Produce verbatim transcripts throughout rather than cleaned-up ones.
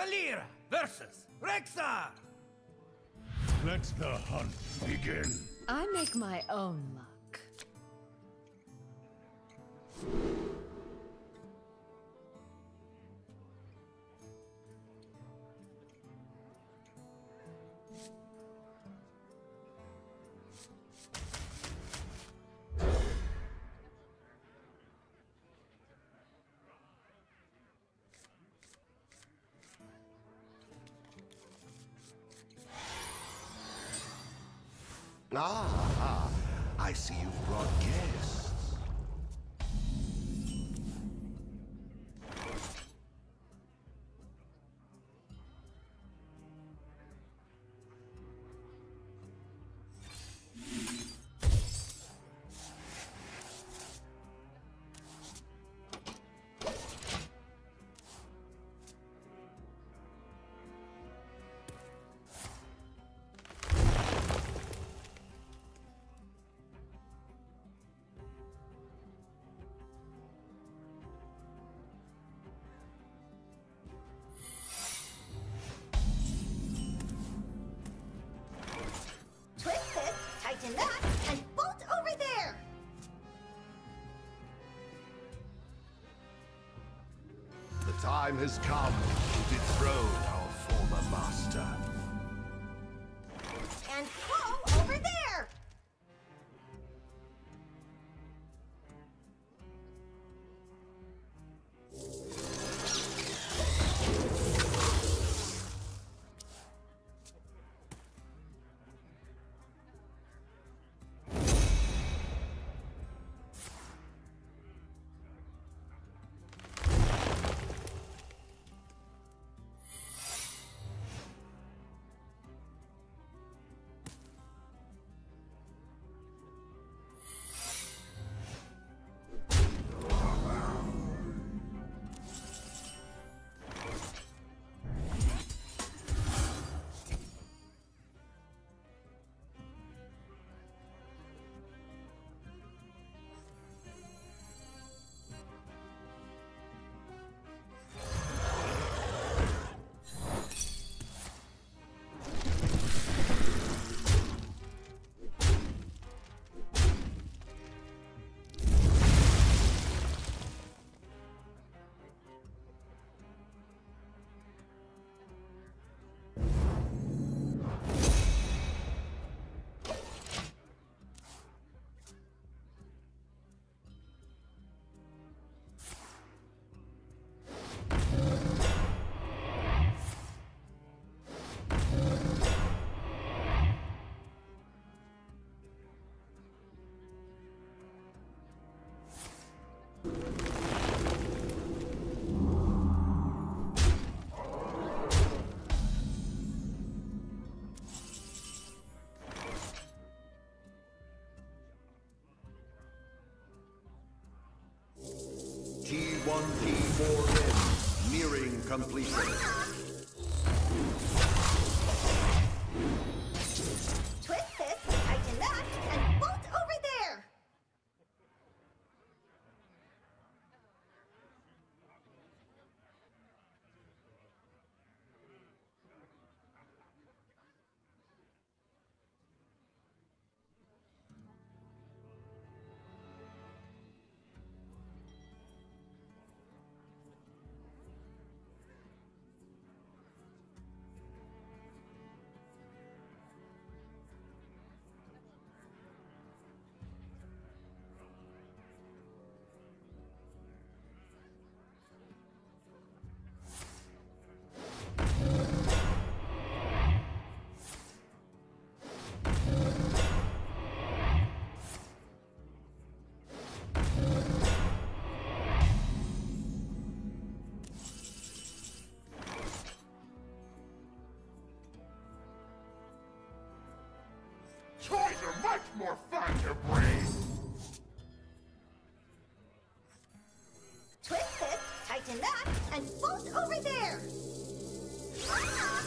Valyra versus Rexxar! Let the hunt begin. I make my own luck. Ah, I see you've brought guests. Tighten that and bolt over there! The time has come to dethrone our former master. And pull over there! C four N, nearing completion. Twist this, tighten that, and bolt over there! Toys are much more fun to breed! Twist this, tighten that, and bolt over there! Ah!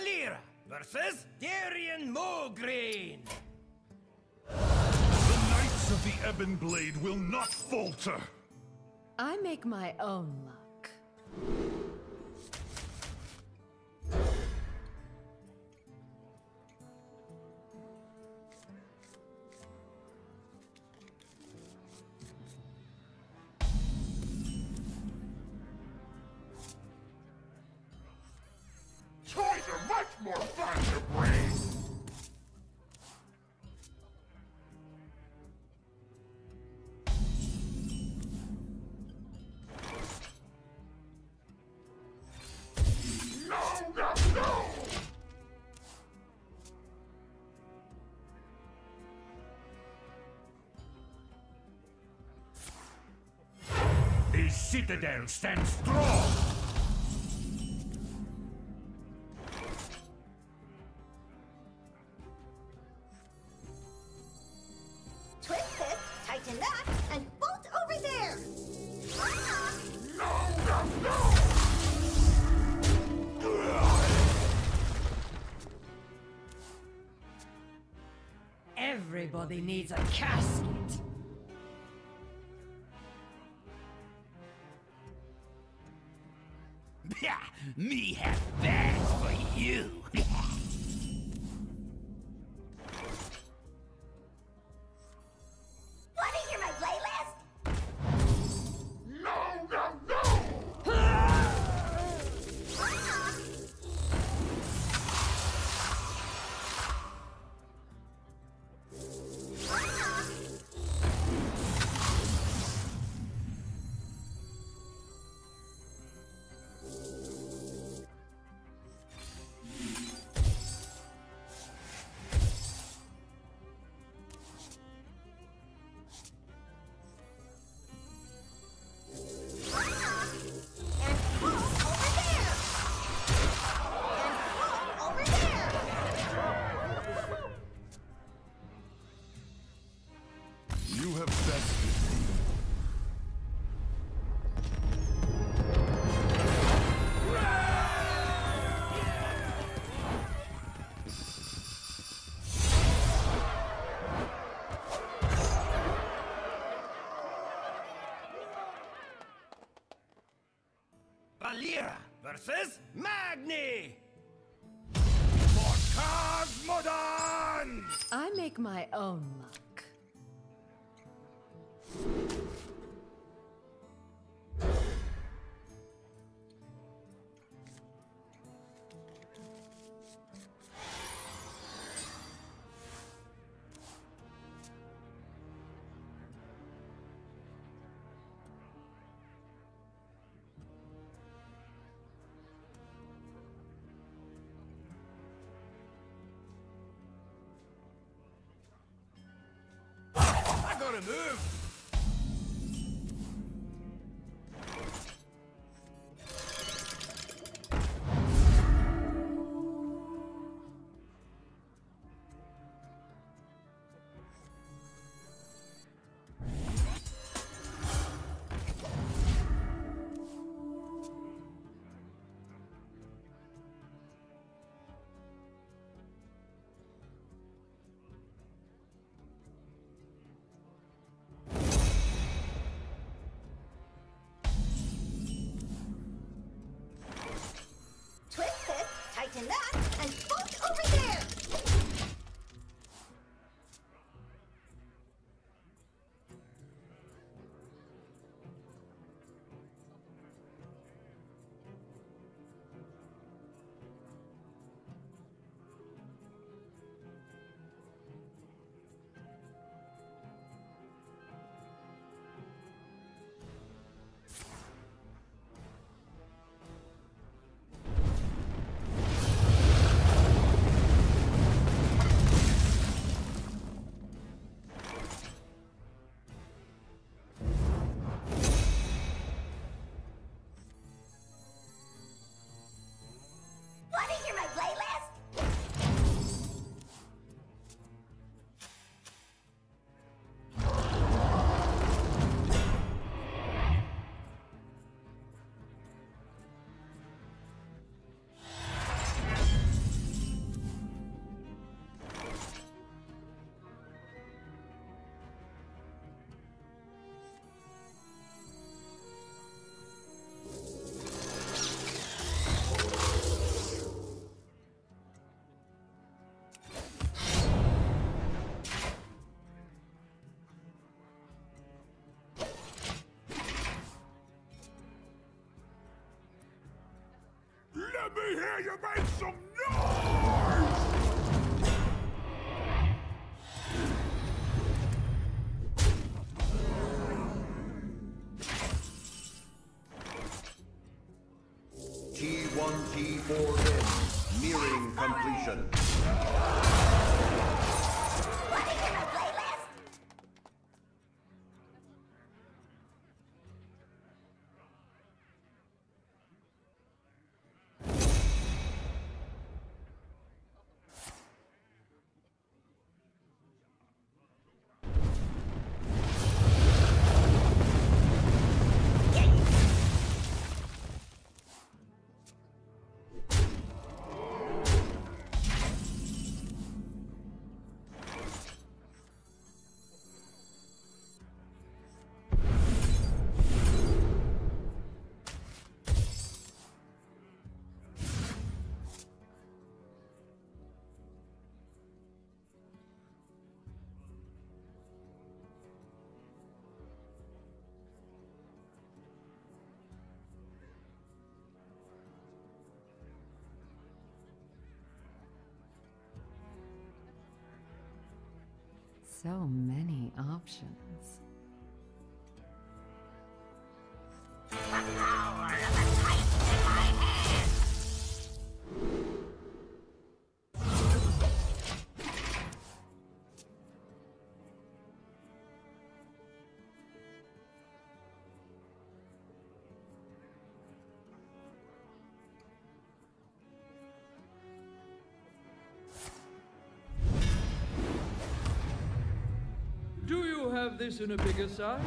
Alira versus Darien Mogreen. The Knights of the Ebon Blade will not falter. I make my own luck. Citadel stands strong! Twist this, tighten that, and bolt over there! Ah! No, no, no! Everybody needs a casket! Me have bags for you! Want to hear my playlist? No, no, no! Ah! Ah! Ah! Alira versus Magni! For Cosmodon! I make my own luck. Gotta move. And that, and bolt over there! hear you make some noise! T one T four N, nearing completion. So many options. The power of the Titan in my hands! Have this in a bigger size?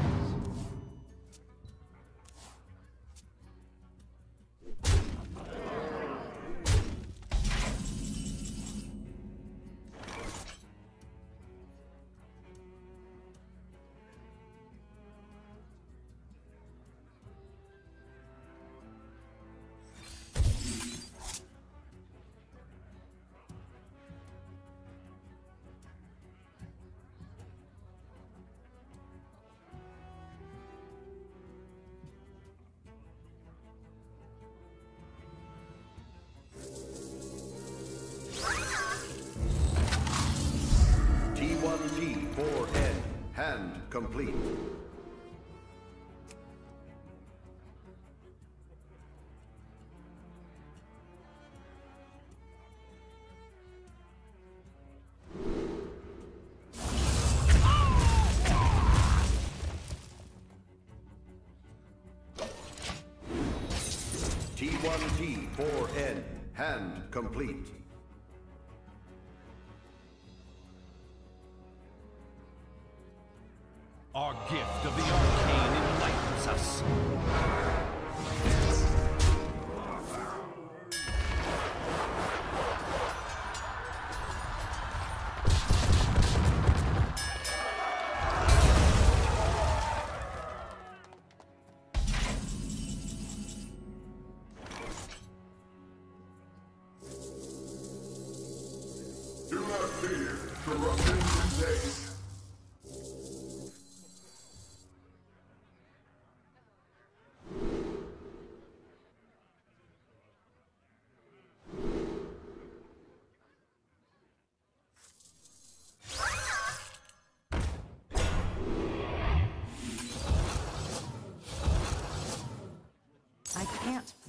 C four N, hand complete. T one T four N, hand complete. Our gift of the arcane enlightens us. Do not fear corruption today.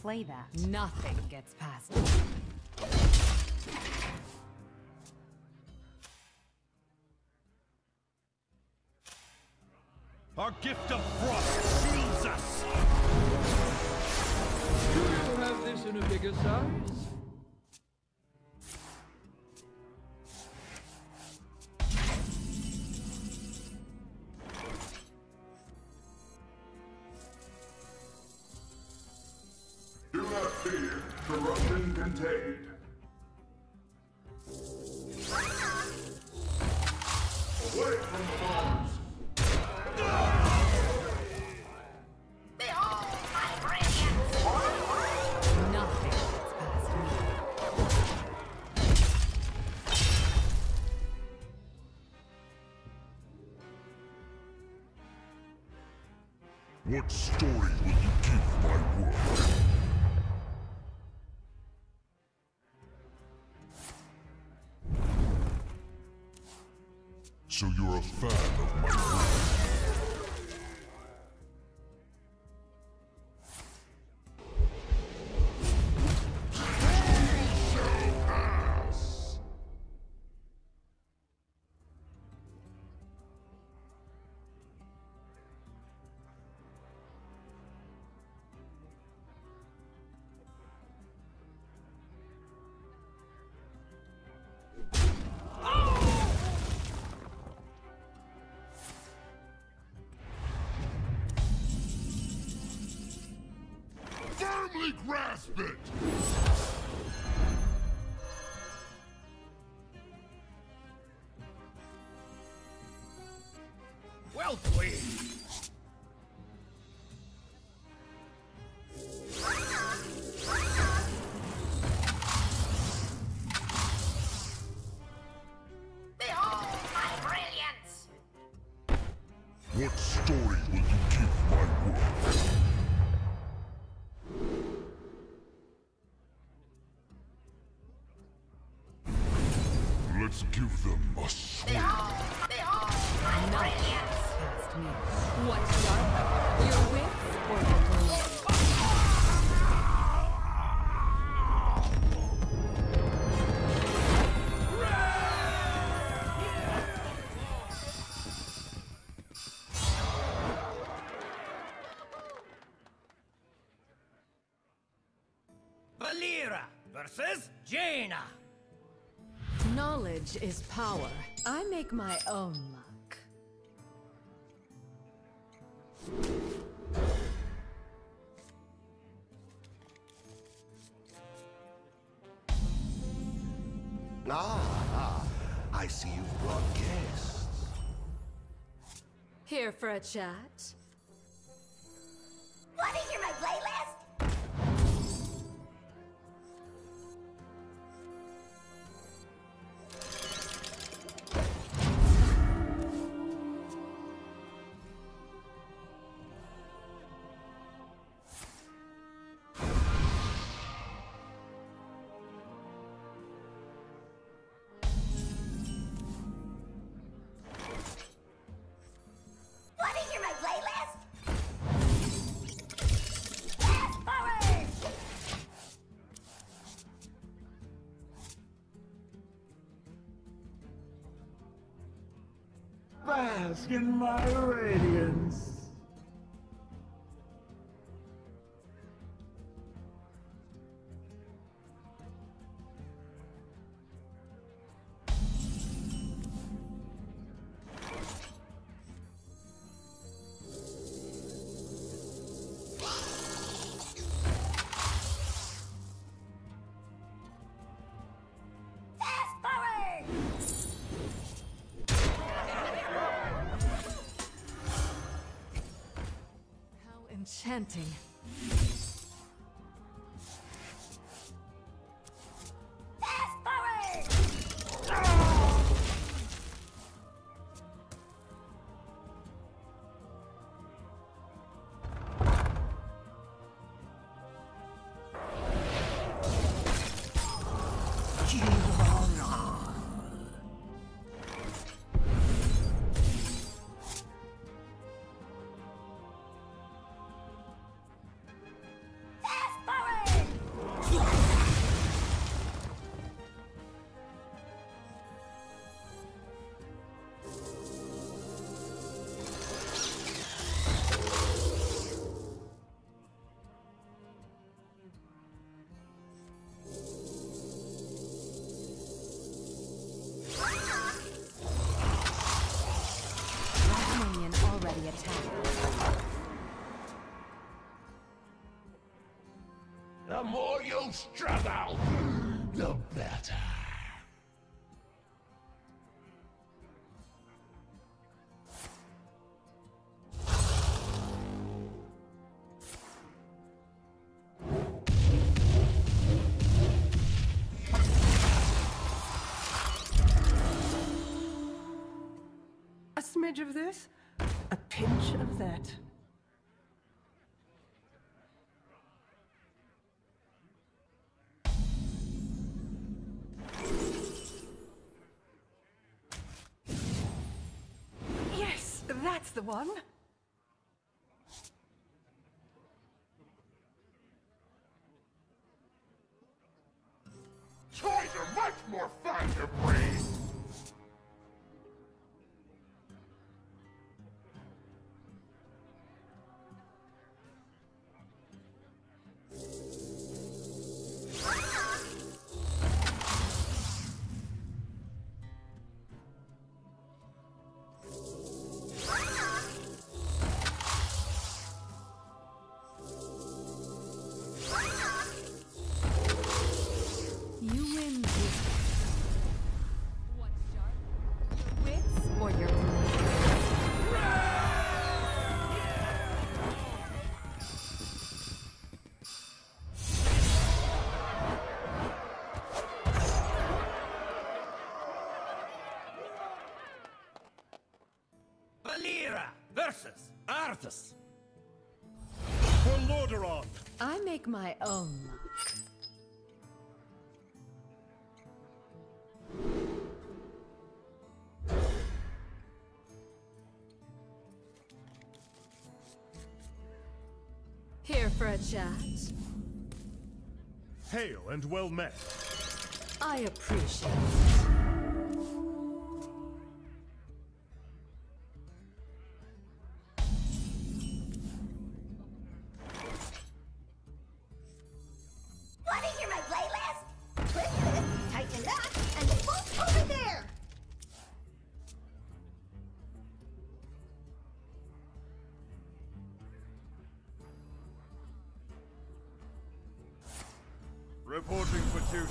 Play that. Nothing gets past it. Our gift of frost shields us. Do you have this in a bigger size? Corruption contained. Away from the bombs! Behold my brilliance! Nothing gets past me. What story will you give my world? So you're a fan of my work. Grasp it! Well played! Behold my brilliance! What story will you give my world? Let's give them a sweep. Behold! Behold! My brilliance! What dark? Your wits or your gold? Valyra versus Jaina. Knowledge is power. I make my own luck. Ah, ah. I see you've brought guests. Here for a chat. Want to hear my playlist? Bask in my radiance. Enchanting. Fast forward! Ah! The more you struggle, the better. A smidge of this, a pinch of that. That's the one. Toys are much more fun to breathe. Alira versus Arthas. For Lordaeron. I make my own. Here for a chat. Hail and well met. I appreciate it. Reporting for duty.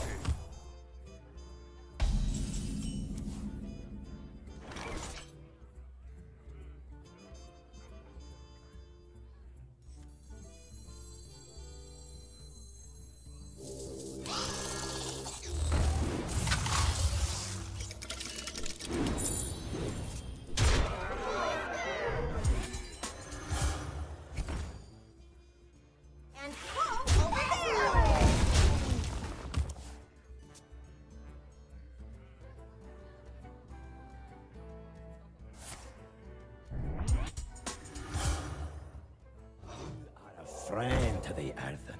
Friend to the earthen.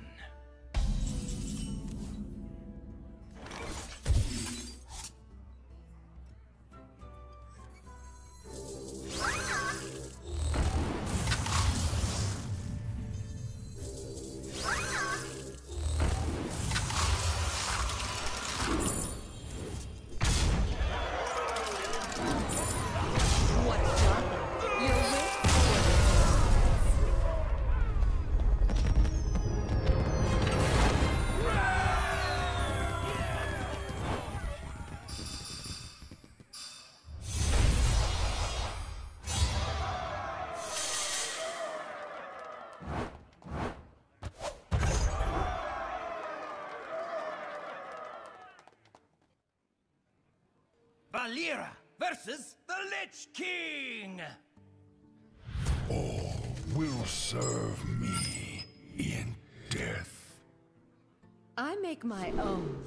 Alira versus the Lich King! All will serve me in death. I make my own.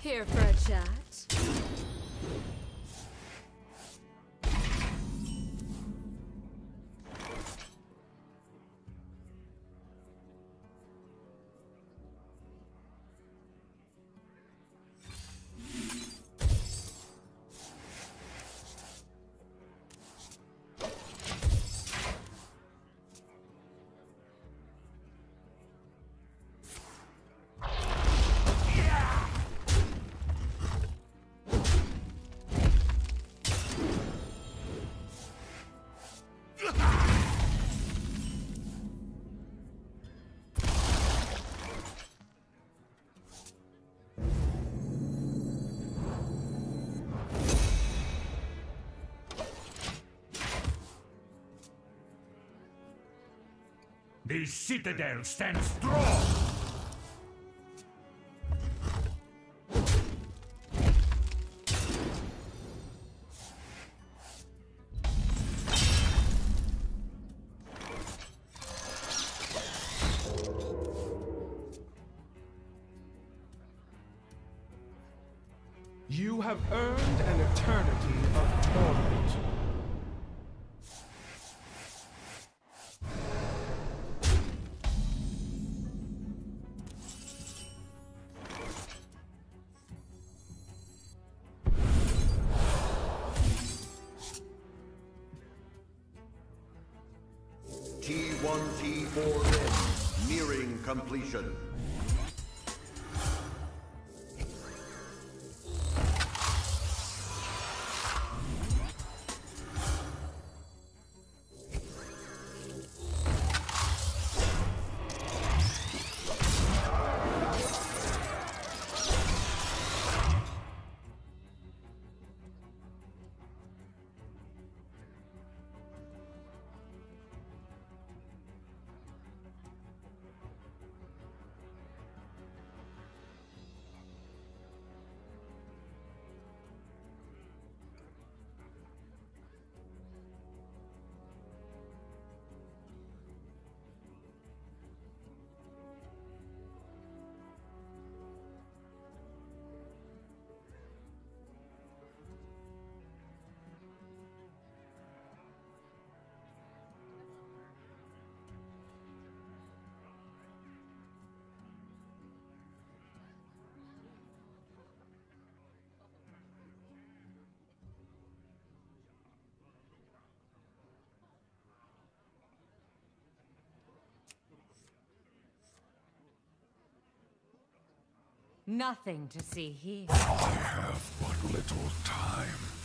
Here for a chat. The citadel stands strong! You have earned an eternity of torment. T one T four N, nearing completion. Nothing to see here. I have but little time.